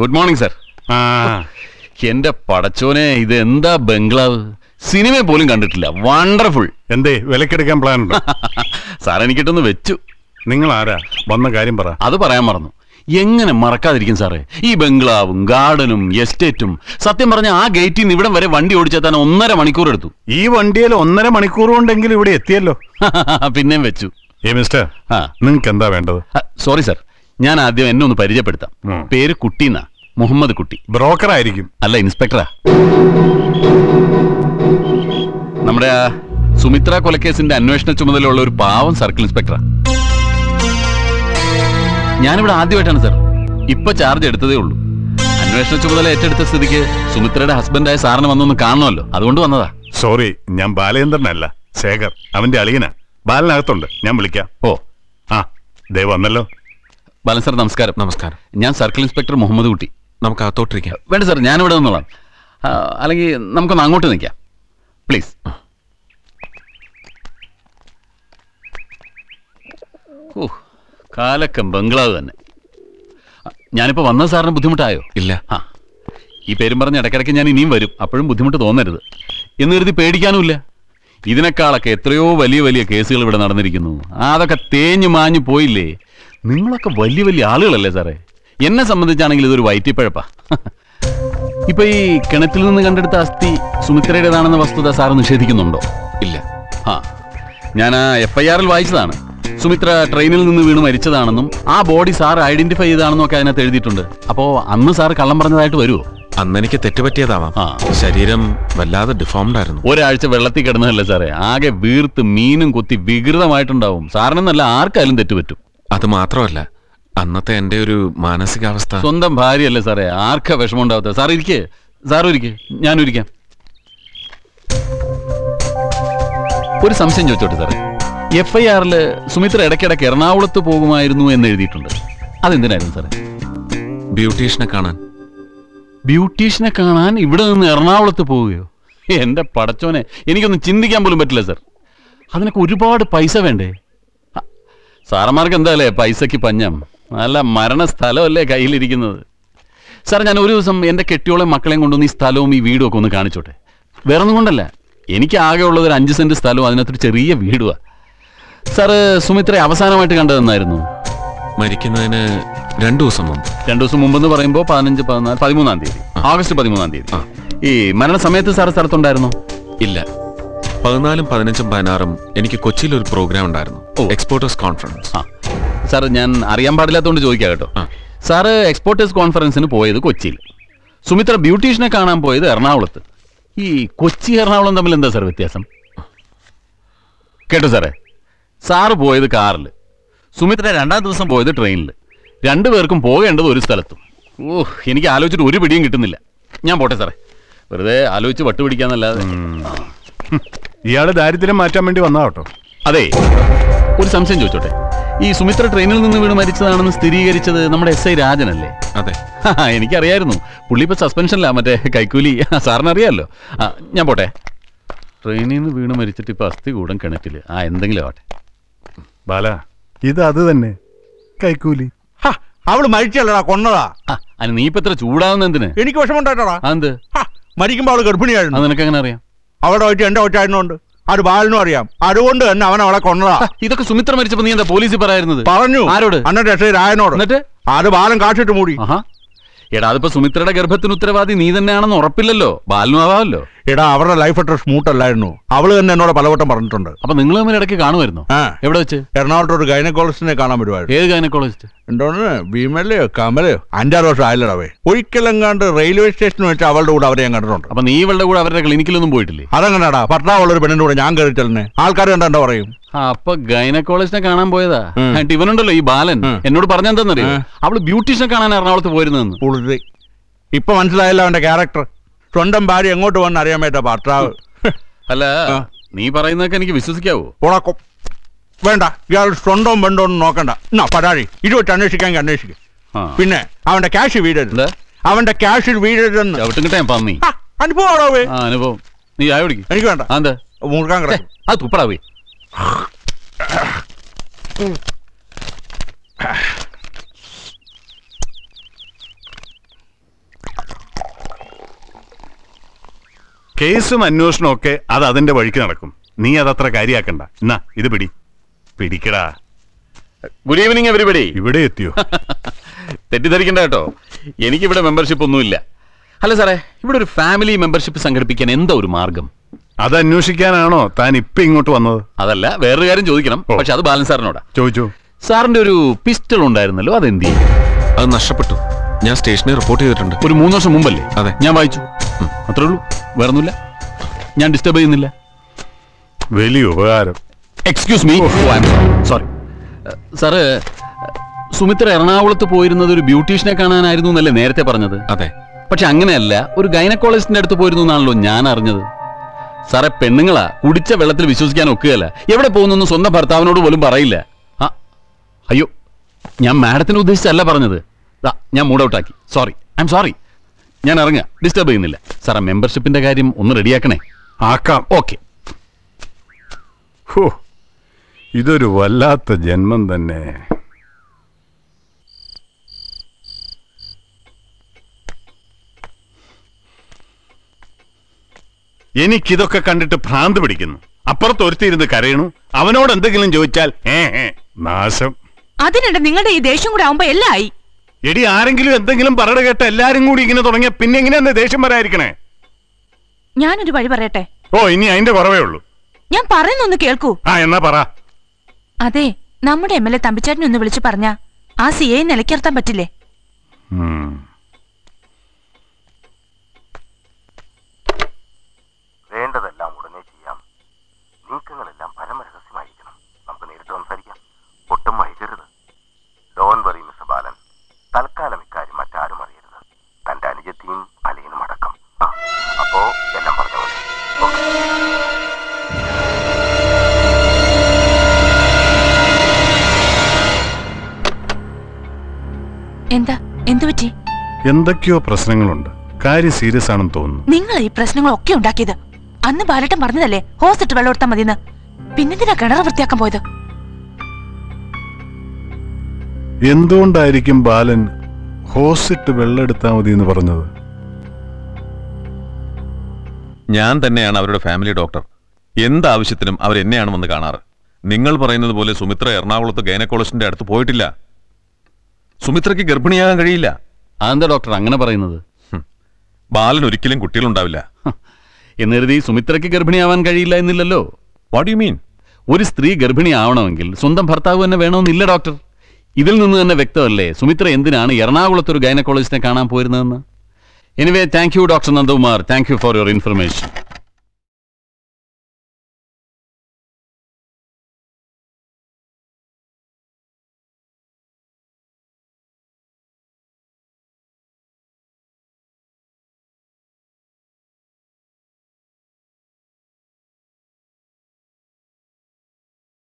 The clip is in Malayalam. Good morning, sir. Enda padachone idu endha bungalow cinema polum kandittilla. Wonderful. Endey velakkedukkan plan undo? Sir enikittonnu vechu. Ningal aara vanna karyam para adu parayan marannu. Engane marakkadirikkum sir ee bungalowum gardenum estateum. Satyam paranja aa gate nu ivadam vare vandi odichethana 1.5 manikkoor eduthu. Ee vandiyil 1.5 manikkoor undengil ivide ettiyallo. Pinneyum vechu. Hey mister, ningalku endha vendathu? Sorry sir. ഞാൻ ആദ്യം എന്നെ ഒന്ന് പരിചയപ്പെടുത്താം. പേര് കുട്ടിന്നാ, മുഹമ്മദ് കുട്ടി. ബ്രോക്കർ ആയിരിക്കും? അല്ല, ഇൻസ്പെക്ടറാ. നമ്മുടെ സുമിത്ര കൊലക്കേസിന്റെ അന്വേഷണ ചുമതലയുള്ള ഒരു പാവം സർക്കിൾ ഇൻസ്പെക്ടറാ. ഞാനിവിടെ ആദ്യമായിട്ടാണ് സാർ, ഇപ്പൊ ചാർജ് എടുത്തതേ ഉള്ളൂ. അന്വേഷണ ചുമതല ഏറ്റെടുത്ത സ്ഥിതിക്ക് സുമിത്രയുടെ ഹസ്ബൻഡായ സാറിന് വന്നൊന്ന് കാണണമല്ലോ, അതുകൊണ്ട് വന്നതാ. സോറി, ഞാൻ ബാലേന്ദ്രനല്ല, ശേഖർ അവന്റെ അളിയനാ. ബാലനകത്തുണ്ട്, ഞാൻ വിളിക്കാം. ഓ ആ, ദേ വന്നല്ലോ. ബാലൻ സാർ നമസ്കാരം. നമസ്കാരം. ഞാൻ സർക്കിൾ ഇൻസ്പെക്ടർ മുഹമ്മദ് കുട്ടി. നമുക്ക് അകത്തോട്ടിരിക്കാം. വേണ്ട സാർ, ഞാനിവിടെ നിന്നോളാം, അല്ലെങ്കിൽ നമുക്കൊന്ന് അങ്ങോട്ട് നിൽക്കാം പ്ലീസ്. ഓ കാലക്കം ബംഗ്ലാവ് തന്നെ. ഞാനിപ്പോൾ വന്നത് സാറിന് ബുദ്ധിമുട്ടായോ? ഇല്ല. ആ, ഈ പേരും പറഞ്ഞ് ഇടയ്ക്കിടയ്ക്ക് ഞാൻ ഇനിയും വരും, അപ്പോഴും ബുദ്ധിമുട്ട് തോന്നരുത് എന്ന് കരുതി പേടിക്കാനുമില്ല. ഇതിനേക്കാളൊക്കെ എത്രയോ വലിയ വലിയ കേസുകൾ ഇവിടെ നടന്നിരിക്കുന്നു. അതൊക്കെ തേഞ്ഞു മാഞ്ഞു പോയില്ലേ? നിങ്ങളൊക്കെ വലിയ വലിയ ആളുകളല്ലേ സാറേ. എന്നെ സംബന്ധിച്ചാണെങ്കിൽ ഇതൊരു വയറ്റിപ്പഴപ്പാ. ഇപ്പൊ ഈ കിണറ്റിൽ നിന്ന് കണ്ടെടുത്ത അസ്ഥി സുമിത്രയുടേതാണെന്ന വസ്തുത സാറ് നിഷേധിക്കുന്നുണ്ടോ? ഇല്ല. ആ, ഞാൻ ആ FIR-ൽ വായിച്ചതാണ്, സുമിത്ര ട്രെയിനിൽ നിന്ന് വീണ് മരിച്ചതാണെന്നും ആ ബോഡി സാർ ഐഡന്റിഫൈ ചെയ്താണെന്നും ഒക്കെ അതിനകത്ത് എഴുതിയിട്ടുണ്ട്. അപ്പോ അന്ന് സാർ കള്ളം പറഞ്ഞതായിട്ട് വരുമോ? അന്നെനിക്ക് തെറ്റുപറ്റിയതാവാം. ശരീരം വല്ലാതെ ഡിഫോംഡ് ആയിരുന്നു. ഒരാഴ്ച വെള്ളത്തിൽ കിടന്നതല്ലേ സാറേ, ആകെ വീർത്ത് മീനും കൊത്തി വികൃതമായിട്ടുണ്ടാവും. സാറിനെന്നല്ല, ആർക്കായാലും തെറ്റുപറ്റും. അത് മാത്രമല്ല, അന്നത്തെ എൻ്റെ ഒരു മാനസികാവസ്ഥ. സ്വന്തം ഭാര്യയല്ലേ സാറേ, ആർക്കാ വിഷമം ഉണ്ടാവാത്ത? സാർ ഇരിക്കേ, സാറൊരിക്കേ, ഞാനൊരിക്കാം. ഒരു സംശയം ചോദിച്ചോട്ടെ സാറേ, FIR-ൽ സുമിത്ര ഇടയ്ക്കിടയ്ക്ക് എറണാകുളത്ത് പോകുമായിരുന്നു എന്ന് എഴുതിയിട്ടുണ്ട്, അതെന്തിനായിരുന്നു സാറേ? ബ്യൂട്ടീഷ്യനെ കാണാൻ. ബ്യൂട്ടീഷ്യനെ കാണാൻ ഇവിടെ നിന്ന് എറണാകുളത്ത് പോവുകയോ? എൻ്റെ പടച്ചോനെ, എനിക്കൊന്നും ചിന്തിക്കാൻ പോലും പറ്റില്ല സാർ. അതിനൊക്കെ ഒരുപാട് പൈസ വേണ്ടേ? സാറന്മാർക്ക് എന്താല്ലേ പൈസയ്ക്ക് പഞ്ഞം. നല്ല മരണ സ്ഥലമല്ലേ കയ്യിലിരിക്കുന്നത്. സാർ, ഞാൻ ഒരു ദിവസം എൻ്റെ കെട്ടിയോളെ മക്കളെയും കൊണ്ടുവന്ന് ഈ സ്ഥലവും ഈ വീടും ഒക്കെ ഒന്ന് കാണിച്ചോട്ടെ. വേറെ ഒന്നും കൊണ്ടല്ല, എനിക്ക് ആകെ ഉള്ളത് ഒരു 5 സെൻറ്റ് സ്ഥലവും അതിനകത്തൊരു ചെറിയ വീടുമാണ്. സാറ് സുമിത്രയെ അവസാനമായിട്ട് കണ്ടതെന്നായിരുന്നു? മരിക്കുന്നതിന് 2 ദിവസം മുമ്പ്. 2 ദിവസം മുമ്പെന്ന് പറയുമ്പോൾ 15, 14, 13 തീയതി, August 13. ഈ മരണസമയത്ത് സാറ് സ്ഥലത്തുണ്ടായിരുന്നോ? ഇല്ല. 14, 15, 16 എനിക്ക് കൊച്ചിയിൽ ഒരു പ്രോഗ്രാം ഉണ്ടായിരുന്നു, എക്സ്പോർട്ടേഴ്സ് കോൺഫറൻസ്. സാർ, ഞാൻ അറിയാൻ പാടില്ലാത്തതുകൊണ്ട് ചോദിക്കാം കേട്ടോ. സാറ് എക്സ്പോർട്ടേഴ്സ് കോൺഫറൻസിന് പോയത് കൊച്ചിയിൽ, സുമിത്ര ബ്യൂട്ടീഷ്യനെ കാണാൻ പോയത് എറണാകുളത്ത്. ഈ കൊച്ചി എറണാകുളം തമ്മിൽ എന്താ സാർ വ്യത്യാസം? കേട്ടോ സാറേ, സാറ് പോയത് കാറിൽ, സുമിത്ര 2-ാം ദിവസം പോയത് ട്രെയിനിൽ. രണ്ടുപേർക്കും പോകേണ്ടത് ഒരു സ്ഥലത്തും. ഓഹ്, എനിക്ക് ആലോചിച്ചിട്ട് ഒരു പിടിയും കിട്ടുന്നില്ല. ഞാൻ പോട്ടെ സാറേ, വെറുതെ ആലോചിച്ച് വട്ടുപിടിക്കാന്നല്ലാതെ. ഇയാള് ദാരിദ്ര്യം മാറ്റാൻ വേണ്ടി വന്നാട്ടോ. അതെ, ഒരു സംശയം ചോദിച്ചോട്ടെ, ഈ സുമിത്ര ട്രെയിനിൽ നിന്ന് വീണ് മരിച്ചതാണെന്ന് സ്ഥിരീകരിച്ചത് നമ്മുടെ SI രാജനല്ലേ? അതെ, എനിക്കറിയായിരുന്നു. പുള്ളി ഇപ്പൊ സസ്പെൻഷനിലാ, മറ്റേ കൈക്കൂലി. സാറിനറിയാമല്ലോ. ഞാൻ പോട്ടെ. ട്രെയിനിൽ നിന്ന് വീണ് മരിച്ചിട്ട് ഇപ്പൊ അസ്ഥി കൂടം കിണറ്റില്. എന്തെങ്കിലും ആവട്ടെ. ബാല, ഇത് അത് തന്നെ കൈക്കൂലി. അവള് മരിച്ചല്ലടാ, കൊന്നതാ. നീ ഇപ്പൊ ഇത്ര ചൂടാവുന്ന എന്തിന്? എനിക്ക് വിഷമമുണ്ടായിട്ടാ. എന്ത് മരിക്കുമ്പോ അവള് ഗർഭിണിയായിരുന്നു. നിനക്ക് എങ്ങനെ അറിയാം? അവിടെ ഒറ്റ എന്റെ ഒറ്റായിരുന്നുണ്ട്, അത് ബാലനും അറിയാം. അതുകൊണ്ട് തന്നെ അവൻ അവളെ കൊന്നതാ. ഇതൊക്കെ സുമിത്ര മരിച്ചപ്പോ നീ എന്താ പോലീസിൽ പറയുന്നത്? പറഞ്ഞു. ആരോട്? അന്നത്തെ SI രാജനോട്. എന്നിട്ട് അത് ബാലൻ കാട്ടിട്ട് മൂടി. എടാ, അതിപ്പോ സുമിത്രയുടെ ഗർഭത്തിന് ഉത്തരവാദി നീ തന്നെയാണെന്ന് ഉറപ്പില്ലല്ലോ, ബാലനും ആവാമല്ലോ. എടാ, അവരുടെ ലൈഫ് അത്ര സ്മൂത്ത് അല്ലായിരുന്നു. അവള് തന്നെ എന്നോട് പലവട്ടം പറഞ്ഞിട്ടുണ്ട്. അപ്പൊ നിങ്ങൾ തമ്മിൽ ഇടയ്ക്ക് കാണുമായിരുന്നു? എവിടെ വെച്ച്? എറണാകുളത്ത് ഒരു ഗൈനക്കോളജിസ്റ്റിനെ കാണാൻ വരുവായിരുന്നു. ഏത് ഗൈനക്കോളജിസ്റ്റ്? എന്തോന്ന്, ഭീമലയോ കമലയോ? 5-6 വർഷം ആയില്ലടവേ. ഒരിക്കലും കണ്ട് റെയിൽവേ സ്റ്റേഷൻ വെച്ച് അവളുടെ കൂടെ അവരെ ഞാൻ കണ്ടിട്ടുണ്ട്. അപ്പൊ നീ ഇവളുടെ കൂടെ അവരുടെ ക്ലിനിക്കിലൊന്നും പോയിട്ടില്ലേ? അതങ്ങനെടാ, പട്ടാവുള്ളൊരു പെണ്ണിന്റെ കൂടെ ഞാൻ കയറി ചെല്ലുന്നേ, ആൾക്കാർ കണ്ടാ എന്താ പറയും? അപ്പൊ ഗൈനക്കോളജിനെ കാണാൻ പോയതാ. എന്നിട്ട് ഇവനുണ്ടല്ലോ ഈ ബാലൻ, എന്നോട് പറഞ്ഞെന്താന്നറിയോ, അവള് ബ്യൂട്ടീഷ്യനെ കാണാൻ എറണാകുളത്ത് പോയിരുന്നെന്ന്. ഇപ്പൊ മനസ്സിലായല്ലോ അവന്റെ ക്യാരക്ടർ. സ്വന്തം ഭാര്യ എങ്ങോട്ട് പോകണമെന്ന് അറിയാൻ പറ്റാ ഭർത്താവ്. അല്ല, നീ പറയുന്നതൊക്കെ എനിക്ക് വിശ്വസിക്കാവോ? ഉണക്കും വേണ്ട, ഇയാൾ സ്വന്തം വേണ്ടോന്ന് നോക്കണ്ട. എന്നാ പരാതി ഇതുവെച്ച് അന്വേഷിക്കാൻ അന്വേഷിക്കും. പിന്നെ അവന്റെ ക്യാഷ് വീഴരുത്, അവന്റെ ക്യാഷിൽ വീഴരുതെന്ന് അനുഭവം. നീ ചായ കുടിക്കും, എനിക്ക് വേണ്ട. മുറുക്കാൻ കിടക്കും, അത് തുപ്പടാവേ. കേസും അന്വേഷണം ഒക്കെ അത് അതിന്റെ വഴിക്ക് നടക്കും. നീ അതത്ര കാര്യാക്കണ്ട. എന്നാ ഇത് പിടി പിടിക്കടാ. Good evening everybody. ഇവിടെ എത്തിയോ? തെറ്റിദ്ധരിക്കണ്ട കേട്ടോ, എനിക്കിവിടെ മെമ്പർഷിപ്പ് ഒന്നുമില്ല. അല്ല സാറേ, ഇവിടെ ഒരു ഫാമിലി മെമ്പർഷിപ്പ് സംഘടിപ്പിക്കാൻ എന്താ ഒരു മാർഗം? അത് അന്വേഷിക്കാനാണോ താൻ ഇപ്പൊ ഇങ്ങോട്ട് വന്നത്? അതല്ല, വേറൊരു കാര്യം ചോദിക്കണം, പക്ഷെ അത് ബാലൻ സാറിനോടാ. ചോദിച്ചു. സാറിന്റെ ഒരു പിസ്റ്റൾ ഉണ്ടായിരുന്നല്ലോ, അതെന്ത് ചെയ്യും? അത് നഷ്ടപ്പെട്ടു. ഞാൻ സ്റ്റേഷനിൽ റിപ്പോർട്ട് ചെയ്തിട്ടുണ്ട്. ഒരു 3 വർഷം മുമ്പല്ലേ? അതെ, ഞാൻ വായിച്ചു. അത്രേ ഉള്ളൂ, വേറൊന്നുമില്ല. ഞാൻ ഡിസ്റ്റർബ് ചെയ്യുന്നില്ല. വലിയ ഉപകാരം. Excuse me, sorry sir, Sumitra എറണാകുളത്ത് പോയിരുന്നത് ഒരു ബ്യൂട്ടീഷ്യനെ കാണാനായിരുന്നു എന്നല്ലേ നേരത്തെ പറഞ്ഞത്? അതെ, പക്ഷെ അങ്ങനെയല്ല, ഒരു ഗൈനക്കോളജിസ്റ്റിന്റെ അടുത്ത് പോയിരുന്നു എന്നാണല്ലോ ഞാൻ അറിഞ്ഞത്. സാറേ, പെണ്ണുങ്ങളാ കുടിച്ച വെള്ളത്തിൽ വിശ്വസിക്കാൻ ഒക്കുകയല്ല. എവിടെ പോകുന്നു സ്വന്തം ഭർത്താവിനോട് പോലും പറയില്ല. ആ അയ്യോ, ഞാൻ മാഡത്തിനെ ഉദ്ദേശിച്ചല്ല പറഞ്ഞത്. ഞാൻ മൂഡ് ഔട്ട് ആക്കി, സോറി. I M sorry. ഞാൻ ഇറങ്ങാം, ഡിസ്റ്റർബ് ചെയ്യുന്നില്ല. സാറേ, മെമ്പർഷിപ്പിന്റെ കാര്യം ഒന്ന് റെഡിയാക്കണേ. ആക്കാം, ഓക്കെ. ഇതൊരു വല്ലാത്ത ജന്മം തന്നെ. എനിക്കിതൊക്കെ കണ്ടിട്ട് ഭ്രാന്ത് പിടിക്കുന്നു. അപ്പുറത്ത് ഒരുത്തിരുന്ന് കരയണു, അവനോട് എന്തെങ്കിലും ചോദിച്ചാൽ നാശം. അതിനിടെ നിങ്ങളുടെ ഈ ദേഷ്യം കൂടെ ആവുമ്പോ എല്ലാം ആയി. എടി, ആരെങ്കിലും എന്തെങ്കിലും പറയട കേട്ട എല്ലാരും കൂടി ഇങ്ങനെ തുടങ്ങിയ പിന്നെ എങ്ങനെയാ ദേഷ്യം വരാതിരിക്കണേ? ഞാനൊരു വഴി പറയട്ടെ. ഓ, ഇനി അതിന്റെ കുറവേ ഉള്ളൂ. ഞാൻ പറയുന്നൊന്ന് കേൾക്കൂ. ആ, എന്നാ പറ. അതെ, നമ്മുടെ MLA തമ്പിച്ചേട്ടനെ ഒന്ന് വിളിച്ചു പറഞ്ഞ ആ CA നിലയ്ക്കിറത്താൻ പറ്റില്ലേ? വേണ്ടതെല്ലാം ഉടനെ ചെയ്യാം, നീക്കങ്ങളെല്ലാം പരമ രഹസ്യമായിരിക്കണം. നമുക്ക് നേരിട്ട് സംസാരിക്കാം, ഒട്ടും വൈകരുത്. ഡോൺ വറി മിസ്റ്റർ ബാലൻ, തൽക്കാലം ഇക്കാര്യം മറ്റാരും അറിയരുത്, തന്റെ അനുജത്തിയും അലയനും അടക്കം. അപ്പോ എല്ലാം പറഞ്ഞ പോലെ. എന്താ, എന്തുപറ്റി? എന്തൊക്കെയോ പ്രശ്നങ്ങളുണ്ട്, കാര്യം സീരിയസ് ആണെന്ന് തോന്നുന്നു. നിങ്ങൾ ഈ പ്രശ്നങ്ങളൊക്കെ ഉണ്ടാക്കിയത് അന്ന് ബാലട്ടൻ പറഞ്ഞതല്ലേ, ഹോസ് ഇട്ട് വെള്ളം എടുത്താൽ മതിയെന്ന്? പിന്നെന്തിനാ കിണർ വൃത്തിയാക്കാൻ പോയത്? എന്തുകൊണ്ടായിരിക്കും ബാലൻ ഹോസ് ഇട്ട് വെള്ളം എടുത്താൽ മതി എന്ന് പറഞ്ഞത്? ഞാൻ തന്നെയാണ് അവരുടെ ഫാമിലി ഡോക്ടർ. എന്താവശ്യത്തിനും അവരെന്നെയാണ് വന്ന് കാണാറ്. നിങ്ങൾ പറയുന്നത് പോലെ സുമിത്ര എറണാകുളത്ത് ഗൈനക്കോളജിന്റെ അടുത്ത് പോയിട്ടില്ല. സുമിത്രയ്ക്ക് ഗർഭിണിയാകാൻ കഴിയില്ല. അതെന്താ ഡോക്ടർ അങ്ങനെ പറയുന്നത്? ബാലൻ ഒരിക്കലും കുട്ടികളുണ്ടാവില്ല എന്നെഴുതി സുമിത്രയ്ക്ക് ഗർഭിണിയാവാൻ കഴിയില്ല എന്നില്ലല്ലോ. What you mean? ഒരു സ്ത്രീ ഗർഭിണിയാവണമെങ്കിൽ സ്വന്തം ഭർത്താവ് തന്നെ വേണമെന്നില്ല ഡോക്ടർ. ഇതിൽ നിന്ന് തന്നെ വ്യക്തമല്ലേ സുമിത്ര എന്തിനാണ് എറണാകുളത്ത് ഒരു ഗൈനക്കോളജിസ്റ്റിനെ കാണാൻ പോയിരുന്നതെന്ന്. Anyway, thank you doctor Nandakumar, thank you for your information.